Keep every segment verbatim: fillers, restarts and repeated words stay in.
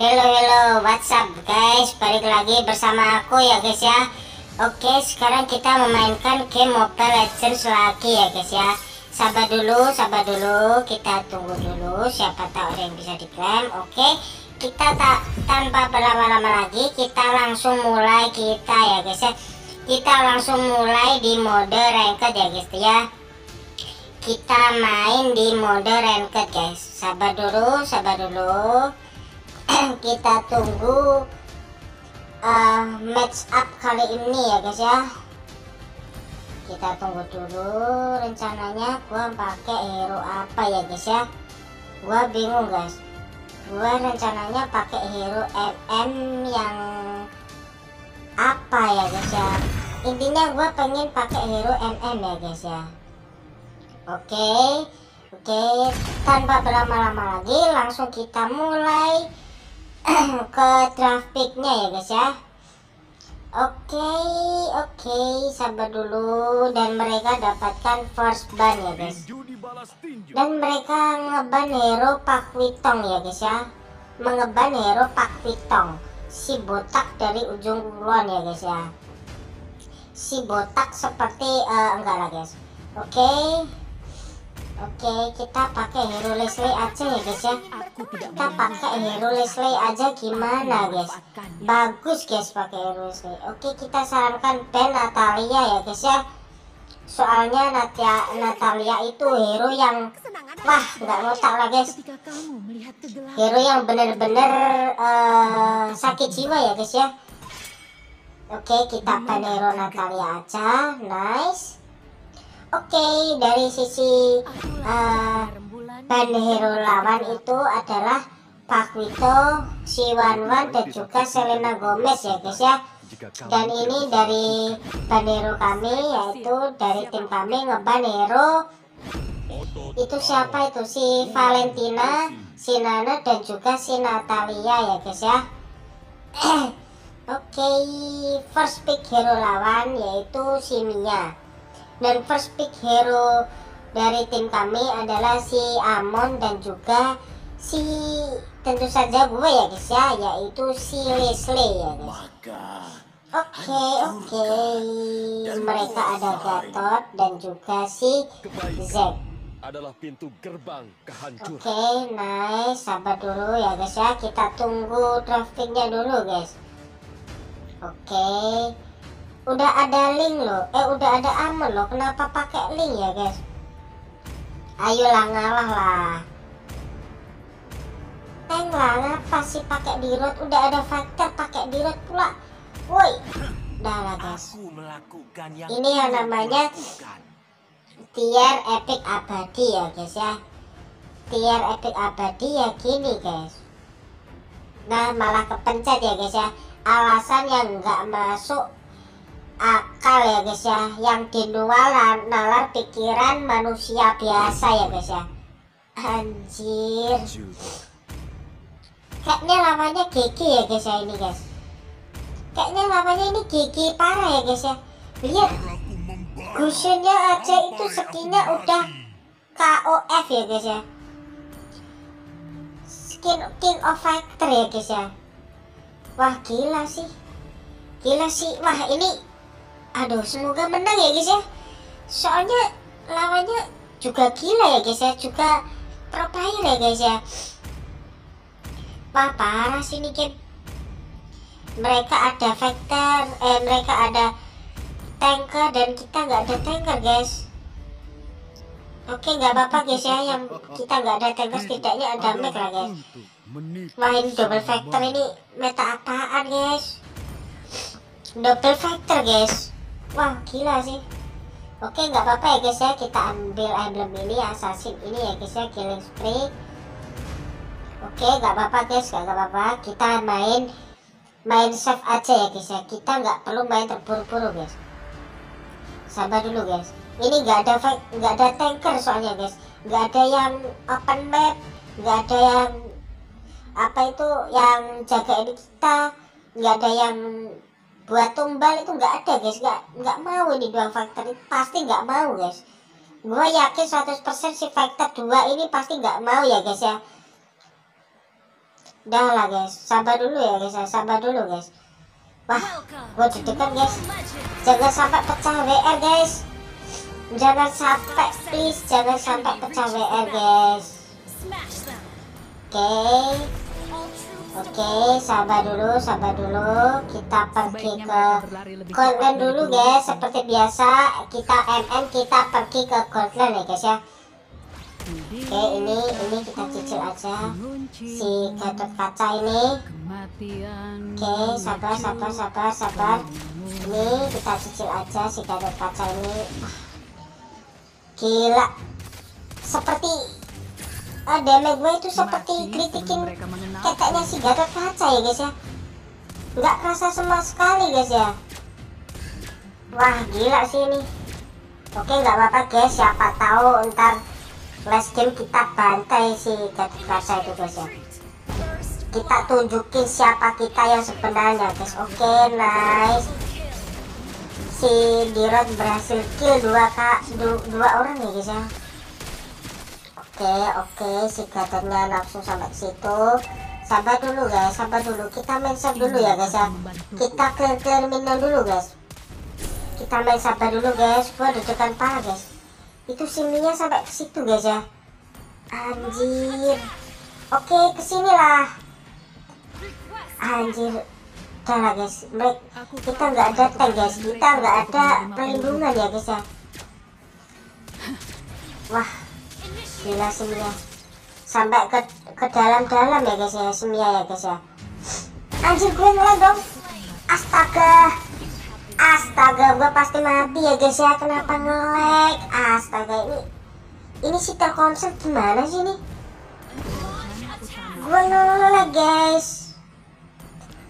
Hello hello WhatsApp guys, balik lagi bersama aku ya guys ya. Oke, sekarang kita memainkan game Mobile Legends lagi ya guys ya. Sabar dulu, sabar dulu, kita tunggu dulu, siapa tahu ada yang bisa diklaim. Oke, kita tak tanpa berlama-lama lagi, kita langsung mulai kita ya guys ya. Kita langsung mulai di mode ranked ya guys ya. Kita main di mode ranked guys. Sabar dulu, sabar dulu. Kita tunggu uh, match up kali ini ya guys ya. Kita tunggu dulu. Rencananya gua pakai hero apa ya guys ya? Gua bingung guys. Gua rencananya pakai hero M M yang apa ya guys ya? Intinya gua pengen pakai hero M M ya guys ya. Oke, okay, oke, okay. Tanpa berlama-lama lagi, langsung kita mulai ke draft pick-nya ya guys ya. Oke, okay, oke, okay. Sabar dulu. Dan mereka dapatkan force ban ya guys. Dan mereka ngeban hero Pak Witong ya guys ya. Mengeban hero Pak Witong, si botak dari ujung kulon ya guys ya. Si botak seperti uh, enggak lah guys. Oke. Okay. Oke, okay, kita pakai hero Leslie aja ya guys ya. Kita pakai hero Leslie aja gimana guys? Bagus guys pakai hero Leslie. Oke, okay, kita sarankan ban Natalia ya guys ya. Soalnya Natia, Natalia itu hero yang wah, nggak ngotak lah guys. Hero yang bener-bener uh, sakit jiwa ya guys ya. Oke, okay, kita ban hero Natalia aja. Nice. Oke, okay, dari sisi uh, ban hero lawan itu adalah Pak Wito, si Wanwan, dan juga Selena Gomez ya guys ya. Dan ini dari ban hero kami, yaitu dari tim kami ngeban hero itu siapa itu? Si Valentina, si Nana, dan juga si Natalia ya guys ya. Oke, okay, first pick hero lawan yaitu si Mia. Dan first pick hero dari tim kami adalah si Amon dan juga si tentu saja gue ya guys ya, yaitu si Leslie ya guys. Oke, okay, oke, okay. Mereka ada Gatot dan juga si Zep. Oke, okay, nice. Sabar dulu ya guys ya, kita tunggu draftingnya dulu guys. Oke, okay. Udah ada link loh, eh udah ada Amon loh, kenapa pakai link ya guys? Ayolah ngalah lah. Teng lah, ngapa sih pakai D-Rod? Udah ada fighter pakai D-Rod pula. Woi, udah lah guys. Ini yang namanya tier epic abadi ya guys ya. Tier epic abadi ya gini guys. Nah malah kepencet ya guys ya. Alasan yang nggak masuk akal ya guys ya, yang diluar nalar pikiran manusia biasa ya guys ya. Anjir, kayaknya lawannya gigi ya guys ya, ini guys kayaknya lawannya ini gigi parah ya guys ya. Lihat Gusionnya aja itu skinnya udah K O F ya guys ya, skin King of Fighter ya guys ya. Wah gila sih, gila sih. Wah ini aduh, semoga menang ya guys ya. Soalnya lawannya juga gila ya guys ya, juga pro player ya guys ya. Wah parah sih ini game. Mereka ada fighter, eh mereka ada tanker dan kita nggak ada tanker guys. Oke, nggak apa-apa guys ya, yang kita nggak ada tanker setidaknya ada mech lah guys. Wah ini double fighter, ini meta apaan guys? Double fighter guys. Wah gila sih. Oke, nggak apa-apa ya guys ya, kita ambil emblem ini assassin ini ya guys ya, killing spree. Oke, nggak apa-apa guys, nggak apa-apa, kita main main safe aja ya guys ya. Kita nggak perlu main terburu-buru guys. Sabar dulu guys, ini nggak ada nggak ada tanker soalnya guys, nggak ada yang open map, nggak ada yang apa itu yang jagain kita, nggak ada yang buat tumbal itu, nggak ada guys. Nggak nggak mau ini dua fighter ini pasti nggak mau guys. Gue yakin seratus persen si fighter dua ini pasti nggak mau ya guys ya. Janganlah guys, sabar dulu ya guys, sabar dulu guys. Wah, gue deg-degan guys. Jangan sampai pecah W R guys. Jangan sampai, please jangan sampai pecah W R guys. Oke, okay. Oke, okay, sabar dulu, sabar dulu. Kita pergi ke Goldland dulu guys. Seperti biasa, kita M M kita pergi ke Goldland ya guys ya. Oke, okay, ini ini kita cicil aja si Gatot kaca ini. Oke, okay, sabar, sabar, sabar, sabar. Ini kita cicil aja si Gatot kaca ini. Gila, seperti ah, damage gue itu seperti kritikin keteknya si Gatot kaca ya guys ya. Nggak kerasa semua sekali guys ya. Wah gila sih ini. Oke nggak apa-apa guys, siapa tahu ntar last game kita bantai si Gatot kaca itu guys ya. Kita tunjukin siapa kita yang sebenarnya guys. Oke nice. Si D-Rod berhasil kill dua kak du, dua orang ya guys ya. Oke, okay, oke, okay. Si Gatotnya langsung sampai situ. Sabar dulu guys, sabar dulu. Kita main sabar dulu ya guys ya. Kita clear-clear minion dulu guys. Kita main sabar dulu guys. Gua deg-degan parah guys. Itu si Mia sampai ke situ guys ya. Anjir. Oke, okay, kesinilah. Anjir. Udah lah guys. Kita nggak ada tank guys. Kita nggak ada perlindungan ya guys ya. Wah. Gila Semia sampai ke ke dalam-dalam ya guys ya, Semia ya guys ya. Anjir gue ngelag dong. Astaga, astaga gue pasti mati ya guys ya. Kenapa ngelag? Astaga ini ini si telkomsel gimana sih ini? Gue ngelag guys.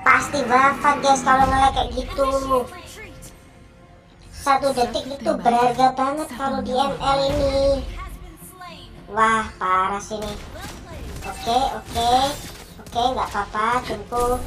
Pasti wafat guys kalau ngelag kayak gitu. Satu detik itu berharga banget kalau di M L ini. Wah parah sini. Oke oke oke nggak apa-apa, timku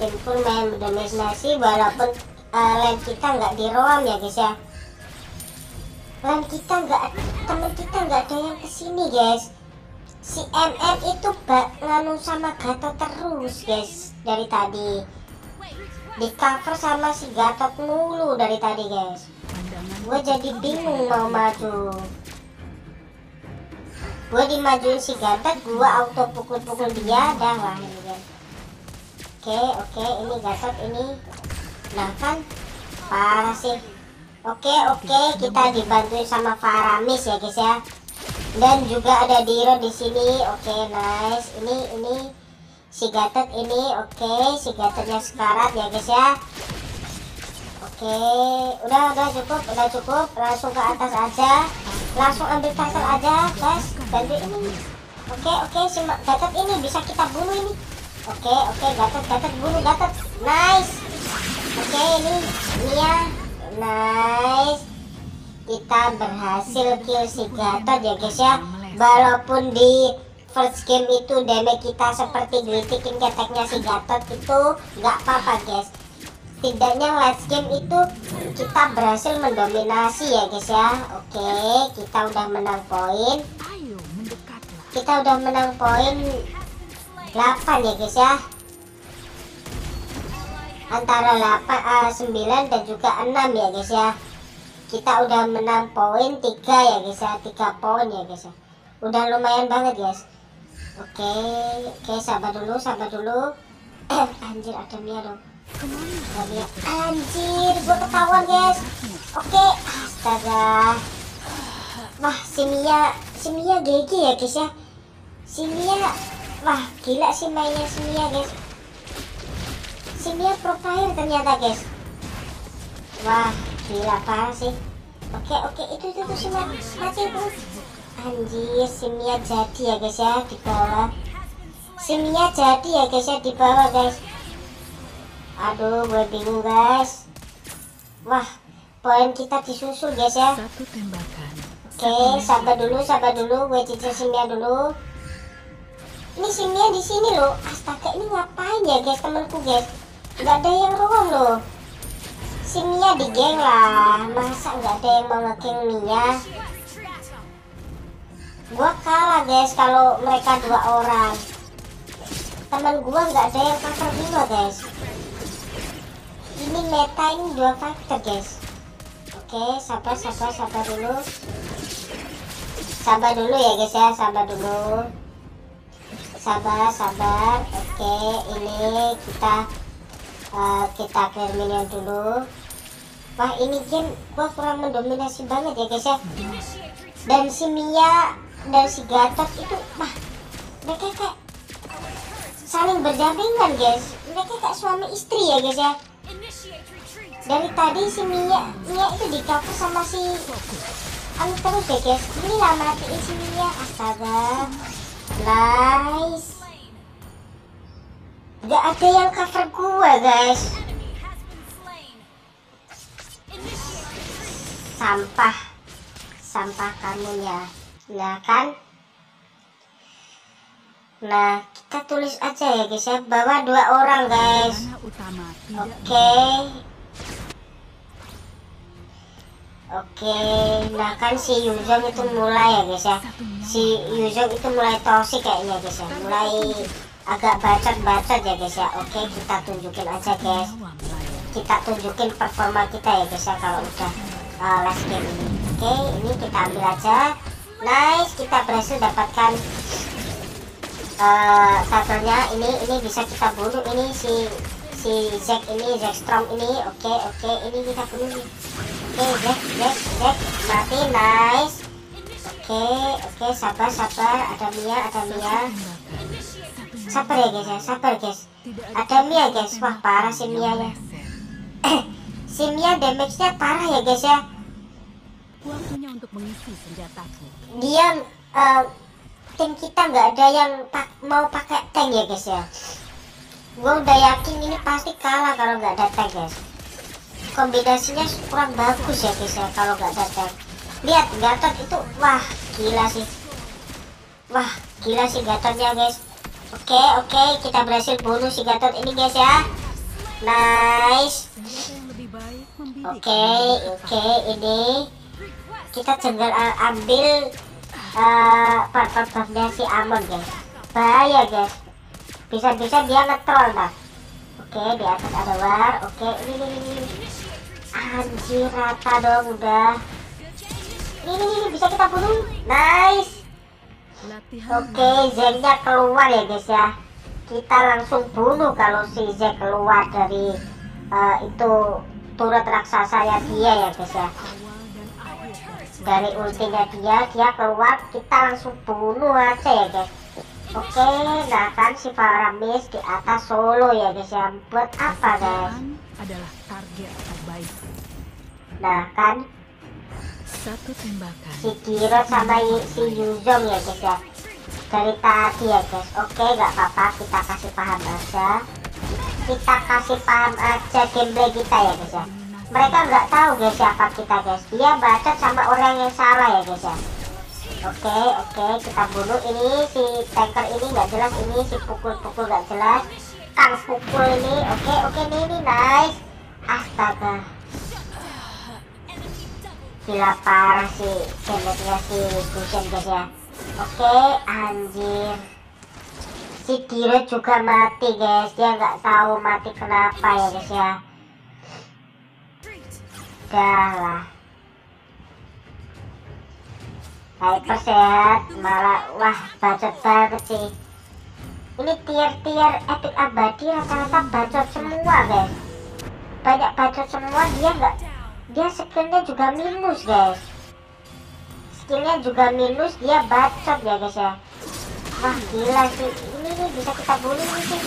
timku main dominasi walaupun uh, lane kita nggak di roam ya guys ya. Lane kita nggak, temen kita nggak ada yang kesini guys. Si M M itu bak nganu sama Gatot terus guys dari tadi. Di cover sama si Gatot mulu dari tadi guys. Gue jadi bingung mau maju. Gue dimajuin si Gatot, gue auto pukul-pukul dia, dah lah ini guys. Oke, oke, ini Gatot ini, nah kan, parah sih. Oke, oke, kita dibantuin sama Faramis ya guys ya. Dan juga ada Diro di sini. Oke, nice. Ini, ini si Gatot ini, oke, si Gatotnya sekarat ya guys ya. Oke, udah, udah cukup, udah cukup. Langsung ke atas aja. Langsung ambil title aja guys, bantu ini. Oke oke si Gatot ini bisa kita bunuh ini. Oke oke Gatot, Gatot bunuh Gatot, nice. Oke ini Mia, nice. Kita berhasil kill si Gatot ya guys ya. Walaupun di first game itu damage kita seperti gritikin keteknya si Gatot itu nggak apa-apa guys. Tidaknya last game itu kita berhasil mendominasi ya guys ya. Oke, kita udah menang poin. Kita udah menang poin delapan ya guys ya. Antara delapan, sembilan dan juga enam ya guys ya. Kita udah menang poin tiga ya guys ya, tiga poin ya guys ya. Udah lumayan banget guys. Oke, oke sabar dulu, sabar dulu. Anjir ada Mia dong. Anjir, gue ketahuan guys. Oke, astaga. Wah, si Mia, si Mia G G ya guys ya. Si Mia, wah gila sih mainnya si Mia guys. Si Mia pro player ternyata guys. Wah, gila parah sih. Oke, oke, itu itu tuh si Mia mati tuh. Anjir, si Mia jadi ya guys ya di bawah. Si Mia jadi ya guys ya di bawah guys. Aduh, gue bingung guys. Wah, poin kita disusul guys ya. Satu tembakan. Oke, okay, sabar dulu, sabar dulu. Gue cicil si Mia dulu. Ini si Mia di sini loh. Astaga, ini ngapain ya guys temanku guys? Gak ada yang ruang loh. Si Mia di geng lah. Masa gak ada yang mau nge-geng Mia? Gue kalah guys kalau mereka dua orang. Temen gua nggak ada yang cover Mio guys. Ini meta ini dua factor guys. Oke, sabar sabar sabar dulu. Sabar dulu ya guys ya, sabar dulu. Sabar sabar. Oke, ini kita uh, kita clear minion dulu. Wah, ini game gua kurang mendominasi banget ya guys ya. Dan si Mia dan si Gatot itu mah mereka kayak saling berdampingan guys. Mereka kayak suami istri ya guys ya. Dari tadi si Mia Mia itu dikaku sama si Amon terus ya guys. Ini lah matiin si Mia. Astaga, nice. Gak ada yang cover gua guys. Sampah, sampah kamu ya. Nah kan, nah kita tulis aja ya guys ya, bawa dua orang guys. Oke, oke. Nah kan si Yuzhong itu mulai ya guys ya, si Yuzhong itu mulai toxic kayaknya guys ya, mulai agak bacot-bacot ya guys ya. Oke, kita tunjukin aja guys, kita tunjukin performa kita ya guys ya kalau udah uh, last game ini. Oke, ini kita ambil aja. Nice, kita berhasil dapatkan uh, turtle-nya. Ini ini bisa kita bunuh ini si si Jack ini, Jack Strong ini. Oke, okay, oke, okay, ini kita bunuh. Oke, okay, Jack, Jack, Jack mati. Nice. Oke, okay, oke, okay, sabar, sabar. Ada Mia, ada Mia. Sabar ya guys ya, sabar guys. Ada Mia guys. Wah, parah si Mia ya. Si Mia damage-nya parah ya guys ya. Untuk mengisi senjataku. Dia uh, tim kita nggak ada yang pak mau pakai tank ya guys ya. Gua udah yakin ini pasti kalah kalau nggak ada tank guys. Kombinasinya kurang bagus ya guys ya kalau nggak ada tank. Lihat Gatot itu, wah gila sih. Wah gila sih Gatotnya guys. Oke oke, oke, kita berhasil bunuh si Gatot ini guys ya. Nice. Oke oke, ini kita cengal ambil uh, part-partnya si Amon guys. Bahaya guys, bisa-bisa dia ngetrol dah. Oke, di atas ada war. Oke, ini, ini, ini. Anjir, rata dong udah. Ini, ini, ini bisa kita bunuh. Nice. Oke, Zack-nya keluar ya guys ya. Kita langsung bunuh kalau si Zack keluar dari uh, itu turret raksasa ya dia ya guys ya. Dari ultinya dia, dia keluar, kita langsung bunuh aja ya guys. Oke, nah kan si Faramis di atas solo ya guys ya. Buat apa guys? Adalah target terbaik. Nah kan satu tembakan. Si Kiro sama si Yuzhong ya guys ya. Dari tadi ya guys. Oke, nggak apa-apa, kita kasih paham aja. Kita kasih paham aja gameplay kita ya guys ya. Mereka nggak tahu guys siapa kita guys. Dia bacot sama orang yang salah ya guys ya. Oke oke, kita bunuh ini si tanker ini nggak jelas, ini si pukul-pukul nggak jelas. Kang pukul ini. Oke oke, ini ini nice. Astaga, gila parah si damage-nya si Gusion guys ya. Oke, anjir. Si Kiro juga mati guys. Dia nggak tahu mati kenapa ya guys ya. Udahlah, hyper sehat malah. Wah, bacot banget sih. Ini tier-tier epic abadi rata-rata bacot semua guys. Banyak bacot semua. Dia nggak, dia skillnya juga minus guys. Skillnya juga minus, dia bacot ya guys ya. Wah gila sih. Ini nih bisa kita bunuh nih sih.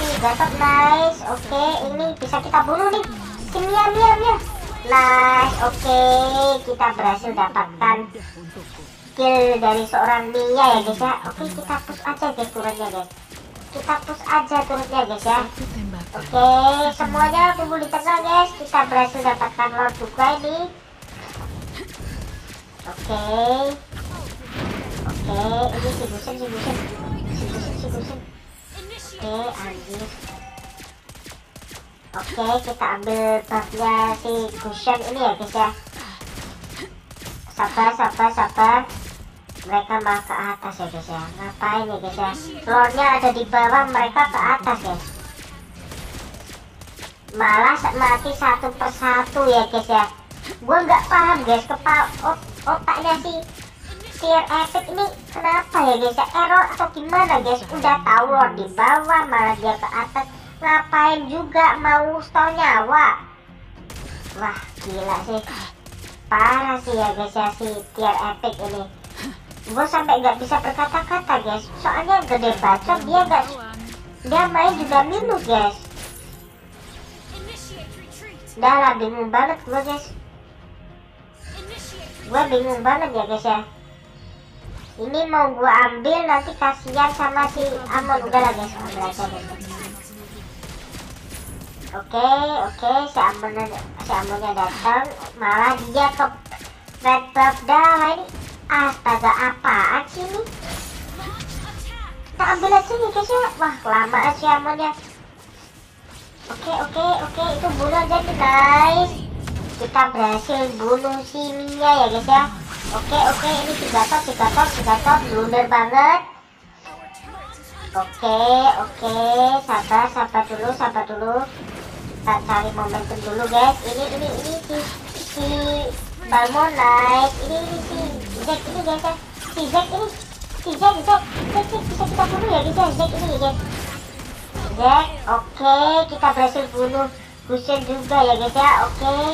Ini Gatot nice. Oke, ini bisa kita bunuh nih. Si Mia, Mia, Mia. Nice, oke, okay. Kita berhasil dapatkan kill dari seorang Mia ya guys ya. Oke, okay, kita push aja guys turunnya guys. Kita push aja turunnya guys ya. Oke, okay, semuanya kumpul di tengah guys. Kita berhasil dapatkan Lord juga ini. Oke, okay. Oke, okay. Ini si Gusion, si Gusion, si Gusion, si Gusion. Oke, okay, anjir. Oke, okay, kita ambil buffnya si Gusion ini ya guys ya. Sabar, sabar, sabar. mereka malah ke atas ya guys ya. Ngapain ya guys ya, lordnya ada di bawah, mereka ke atas guys, malah mati satu persatu ya guys ya. Gue nggak paham guys, kepala ot otaknya si tier epic ini kenapa ya guys ya, error atau gimana guys. Udah tahu lord di bawah malah dia ke atas, ngapain juga mau stall nyawa. Wah gila sih, parah sih ya guys ya si tier epic ini. Gue sampai nggak bisa berkata-kata guys, soalnya gede bacot dia nggak, dia main juga minus guys. Udah lah bingung banget gue guys, gue bingung banget ya guys ya. Ini mau gue ambil nanti kasihan sama si Amon. Udah lah guys, ambil aja guys. Oke oke, si Amonnya si Amonnya datang, malah dia ke red buff. Dah ini astaga apaan sih ini, kita ambil aja nih guys ya. Wah kelamaan si Amonnya. Oke oke oke, itu bunuh aja nih guys, kita berhasil bunuh si Mia ya guys ya. Oke oke, ini si Gatot si Gatot si Gatot blunder banget. Oke oke, sabar sabar dulu sabar dulu, kita cari momentum dulu guys. Ini ini ini si si Balmoon naik, ini ini si Jack ini guys ya, si Jack ini si Jack Jack Jack bisa kita bunuh ya guys ya, Jack ini guys. Oke, okay, kita berhasil bunuh Gusion juga ya guys ya. Oke, okay.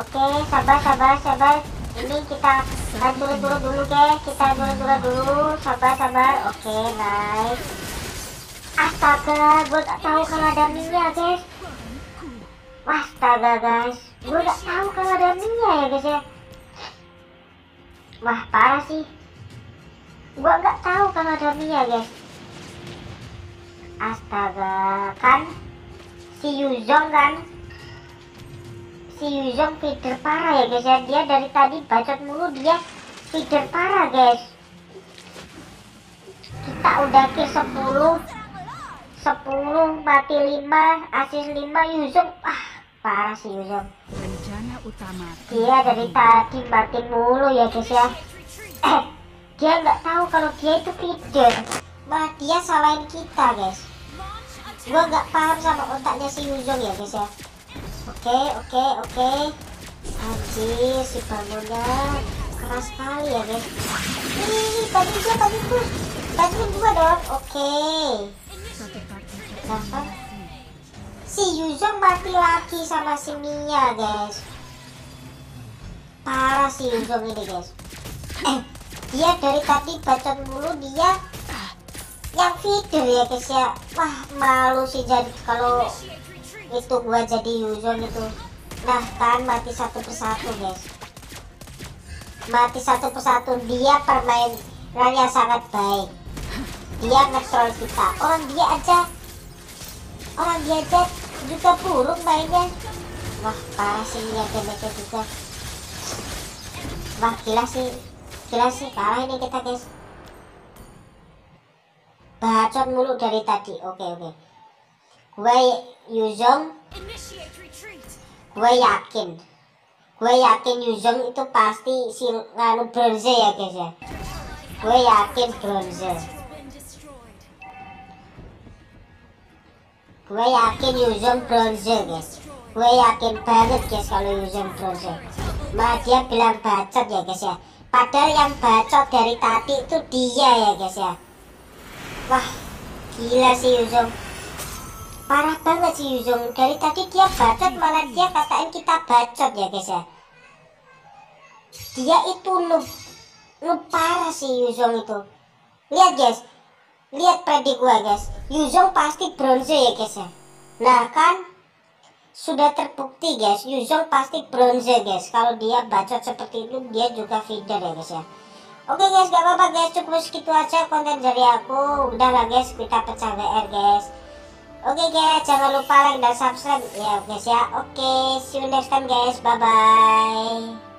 Oke, okay, sabar, sabar, sabar. Ini kita hancurin dulu dulu guys, kita hancurin dulu dulu, sabar, sabar. Oke, okay, nice. Astaga, gue gak tahu kalau ada Mia guys. Astaga guys, gue gak tahu kalau ada Mia ya guys ya. Wah parah sih, gue gak tahu kalau ada Mia guys. Astaga, kan si Yuzhong kan si Yuzhong feeder parah ya guys ya, dia dari tadi bacot mulu, dia feeder parah guys. Kita udah kill sepuluh sepuluh mati lima asis lima Yuzhong. Ah parah si Yuzhong, dia dari tadi mati mulu ya guys ya. Eh, dia nggak tahu kalau dia itu feeder, malah dia salahin kita guys. Gue nggak paham sama otaknya si Yuzhong ya guys ya. Oke oke oke, anjir si Balmoonnya keras sekali ya guys. Ini tadi dia tadi tuh tadi dua dong. Oke nah, si Yuzhong mati lagi sama si Mia guys. Parah si Yuzhong ini guys, eh, dia dari tadi bacot mulu, dia yang feeder ya guys ya. Wah malu sih jadi kalau itu gua jadi Yuzhong itu. Nah kan mati satu persatu guys, mati satu persatu. Dia permainannya sangat baik, dia nge-troll kita, orang dia aja orang dia aja juga buruk mainnya. Wah parah sih ya damage juga. Wah gila sih, gila sih kalah ini kita guys, bacot mulu dari tadi. Oke oke, gue Yuzhong, gue yakin gue yakin Yuzhong itu pasti si nganu bronze ya guys ya, gue yakin bronze, gue yakin Yuzhong bronze guys, gue yakin banget guys kalau Yuzhong bronze. Malah dia bilang bacot ya guys ya, padahal yang bacot dari tadi itu dia ya guys ya. Wah gila sih Yuzhong, parah banget sih Yuzhong, dari tadi dia bacot malah dia katain kita bacot ya guys ya. Dia itu noob, noob parah sih Yuzhong itu. Lihat guys, lihat predi gua guys, Yuzhong pasti bronze ya guys ya. Nah kan sudah terbukti guys, Yuzhong pasti bronze guys, kalau dia bacot seperti itu dia juga feeder ya guys ya. Oke guys, gak apa-apa guys, cukup segitu aja konten dari aku. Udah lah guys, kita pecah W R guys. Oke guys, jangan lupa like dan subscribe ya guys ya. Oke, see you next time guys, bye-bye.